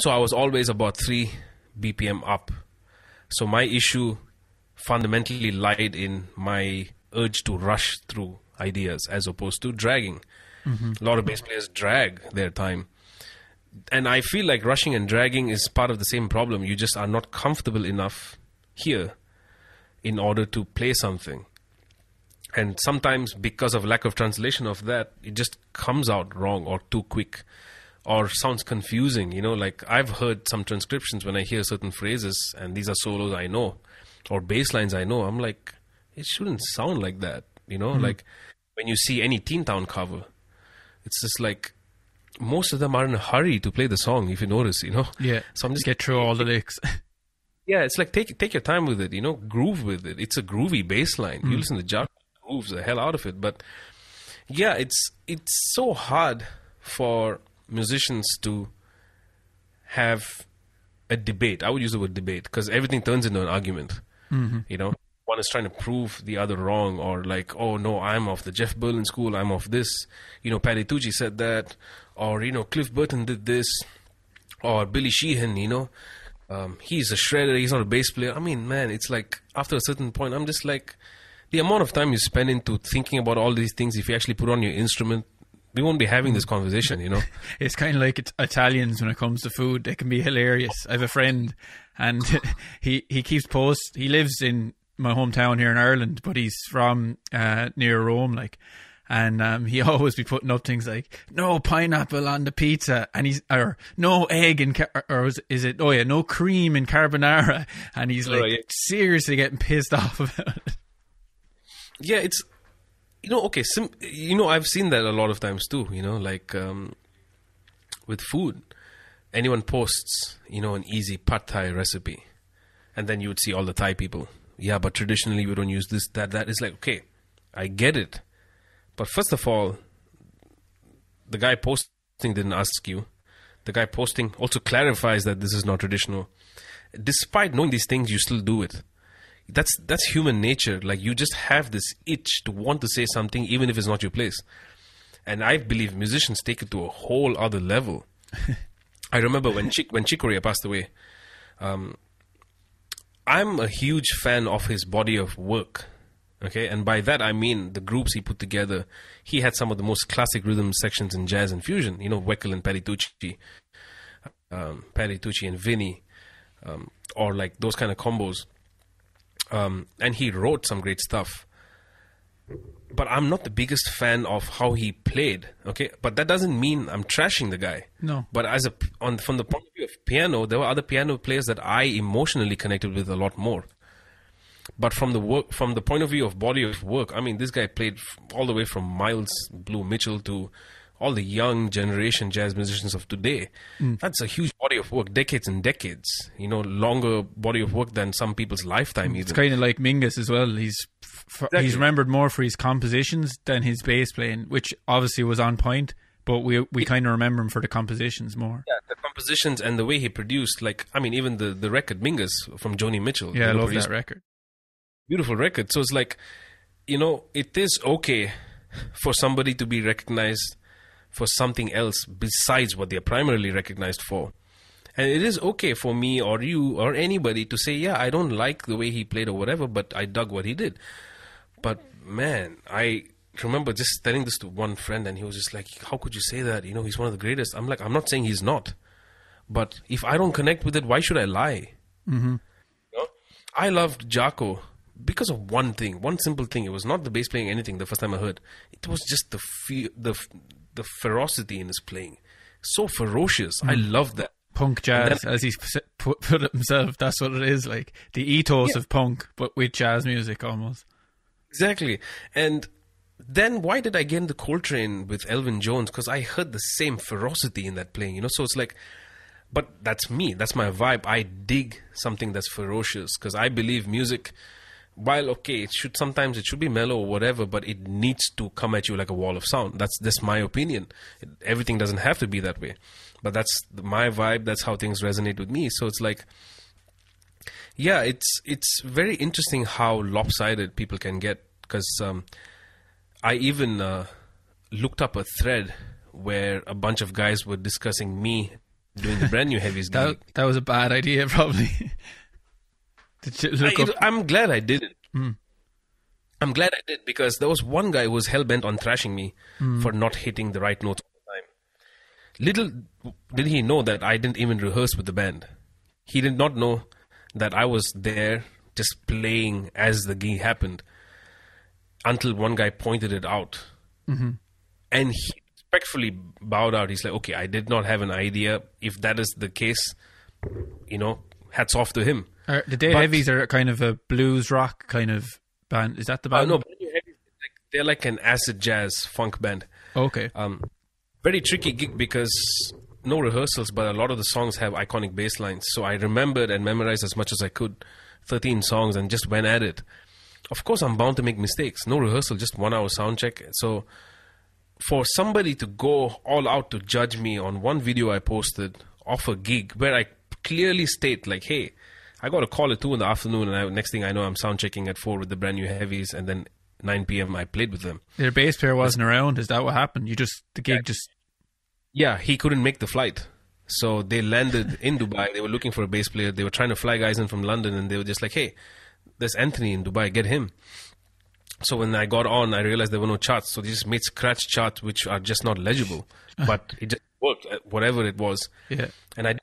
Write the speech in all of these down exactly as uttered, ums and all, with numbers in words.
So I was always about three B P M up. So my issue fundamentally lied in my urge to rush through ideas as opposed to dragging. Mm-hmm. A lot of bass players drag their time. And I feel like rushing and dragging is part of the same problem. You just are not comfortable enough here in order to play something. And sometimes because of lack of translation of that, it just comes out wrong or too quick or sounds confusing. You know, like I've heard some transcriptions when I hear certain phrases, and these are solos I know or bass lines I know. I'm like, it shouldn't sound like that. You know, mm-hmm. like when you see any Teen Town cover, it's just like, most of them are in a hurry to play the song, if you notice, you know? Yeah. So I'm just get through all the lyrics. Yeah, it's like take take your time with it, you know, groove with it. It's a groovy bass line. Mm. You listen to Jaco, grooves the hell out of it. But yeah, it's it's so hard for musicians to have a debate. I would use the word debate, because everything turns into an argument. Mm-hmm. You know? One is trying to prove the other wrong, or like, oh no, I'm of the Jeff Berlin school, I'm of this, you know, Patitucci said that, or, you know, Cliff Burton did this, or Billy Sheehan, you know, um, he's a shredder, he's not a bass player. I mean, man, it's like after a certain point, I'm just like, the amount of time you spend into thinking about all these things, if you actually put on your instrument, we won't be having this conversation, you know. It's kind of like it- Italians when it comes to food. They can be hilarious. I have a friend, and he, he keeps posts. He lives in my hometown here in Ireland, but he's from uh, near Rome, like, and um, he always be putting up things like no pineapple on the pizza, and he's or no egg in car- or was, is it oh yeah no cream in carbonara, and he's like oh, yeah. seriously getting pissed off about it. Yeah, it's you know okay, sim- you know I've seen that a lot of times too. You know, like um, with food, anyone posts you know an easy pad Thai recipe, and then you would see all the Thai people. Yeah, but traditionally we don't use this, that, that. It's like, okay, I get it. But first of all, the guy posting didn't ask you. The guy posting also clarifies that this is not traditional. Despite knowing these things, you still do it. That's that's human nature. Like, you just have this itch to want to say something, even if it's not your place. And I believe musicians take it to a whole other level. I remember when Chick, when Chick Corea passed away, um, I'm a huge fan of his body of work, okay? And by that, I mean the groups he put together. He had some of the most classic rhythm sections in jazz and fusion, you know, Weckl and Patitucci, um, Patitucci and Vinny, um, or like those kind of combos. Um, and he wrote some great stuff. But I'm not the biggest fan of how he played, okay? But that doesn't mean I'm trashing the guy. No. But as a, on, from the point of view of piano, there were other piano players that I emotionally connected with a lot more. But from the work, from the point of view of body of work, I mean, this guy played all the way from Miles Blue Mitchell to all the young generation jazz musicians of today. Mm. That's a huge body of work, decades and decades, you know, longer body of work than some people's lifetime. It's even. Kind of like Mingus as well. He's f- exactly. he's remembered more for his compositions than his bass playing, which obviously was on point, but we we yeah. kind of remember him for the compositions more. Yeah, the compositions and the way he produced, like, I mean, even the, the record Mingus from Joni Mitchell. Yeah, I love that record. Beautiful record. So it's like, you know, it is okay for somebody to be recognized for something else besides what they're primarily recognized for. And it is okay for me or you or anybody to say, yeah, I don't like the way he played or whatever, but I dug what he did. But man, I remember just telling this to one friend, and he was just like, how could you say that? You know, he's one of the greatest. I'm like, I'm not saying he's not. But if I don't connect with it, why should I lie? Mm-hmm. You know? I loved Jaco because of one thing, one simple thing. It was not the bass playing anything the first time I heard. It was just the feel, the the ferocity in his playing. So ferocious. Mm. I love that. Punk jazz, then, as he's put, put it himself, that's what it is, like the ethos yeah. of punk, but with jazz music almost. Exactly. And then why did I get into Coltrane with Elvin Jones? Because I heard the same ferocity in that playing, you know? So it's like, but that's me. That's my vibe. I dig something that's ferocious, because I believe music, while okay, it should sometimes it should be mellow or whatever, but it needs to come at you like a wall of sound. That's just my opinion. It, everything doesn't have to be that way, but that's my vibe. That's how things resonate with me. So it's like, yeah, it's it's very interesting how lopsided people can get. Because um, I even uh, looked up a thread where a bunch of guys were discussing me doing the Brand New Heavies gig. That, that was a bad idea, probably. I, it, I'm glad I did it. Mm. I'm glad I did, because there was one guy who was hell-bent on thrashing me mm. for not hitting the right notes all the time. Little did he know that I didn't even rehearse with the band. He did not know that I was there just playing as the gig happened until one guy pointed it out. Mm-hmm. And he respectfully bowed out. He's like, okay, I did not have an idea. If that is the case, you know, hats off to him. Are, the Day but, Heavies are kind of a blues rock kind of band. Is that the band? Uh, no, Brand New Heavies, like, they're like an acid jazz funk band. Okay. Um, very tricky gig because no rehearsals, but a lot of the songs have iconic bass lines. So I remembered and memorized as much as I could, thirteen songs, and just went at it. Of course, I'm bound to make mistakes. No rehearsal, just one hour sound check. So for somebody to go all out to judge me on one video I posted off a gig where I clearly state, like, hey, I got a call at two in the afternoon, and I, next thing I know, I'm sound checking at four with the Brand New Heavies, and then nine p m I played with them. Their bass player wasn't around. Is that what happened? You just, the gig yeah. just... Yeah, he couldn't make the flight. So they landed in Dubai. They were looking for a bass player. They were trying to fly guys in from London, and they were just like, hey, there's Anthony in Dubai, get him. So when I got on, I realized there were no charts. So they just made scratch charts, which are just not legible. But it just worked, whatever it was. Yeah. And I,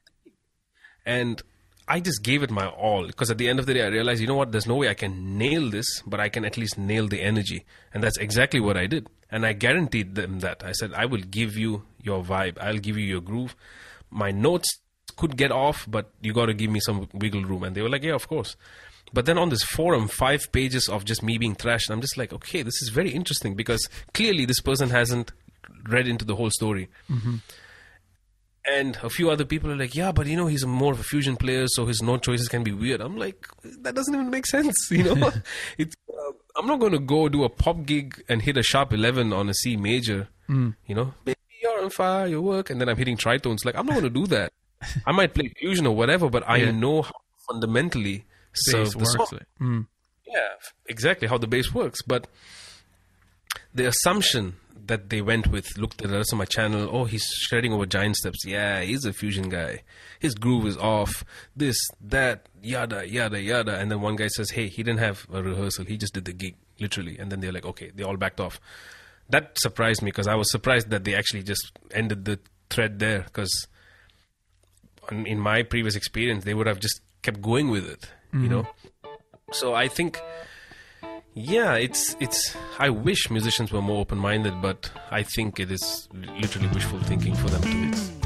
and I just gave it my all. Because at the end of the day, I realized, you know what? There's no way I can nail this, but I can at least nail the energy. And that's exactly what I did. And I guaranteed them that. I said, I will give you your vibe. I'll give you your groove. My notes could get off, but you got to give me some wiggle room. And they were like, yeah, of course. But then on this forum, five pages of just me being thrashed, I'm just like, okay, this is very interesting, because clearly this person hasn't read into the whole story. Mm-hmm. And a few other people are like, yeah, but you know, he's more of a fusion player, so his note choices can be weird. I'm like, that doesn't even make sense, you know? It's, uh, I'm not going to go do a pop gig and hit a sharp eleven on a C major, mm. you know? Maybe you're on fire, you work, and then I'm hitting tritones. Like, I'm not going to do that. I might play fusion or whatever, but I yeah. know how fundamentally... So the works. Mm. Yeah, exactly how the bass works. But the assumption that they went with, looked at the rest of my channel, oh, he's shredding over giant steps. Yeah, he's a fusion guy. His groove is off. This, that, yada, yada, yada. And then one guy says, hey, he didn't have a rehearsal. He just did the gig, literally. And then they're like, okay, they all backed off. That surprised me, because I was surprised that they actually just ended the thread there, because in my previous experience, they would have just kept going with it. Mm-hmm. You know, so I think, yeah, it's it's. I wish musicians were more open-minded, but I think it is literally wishful thinking for them to. It's,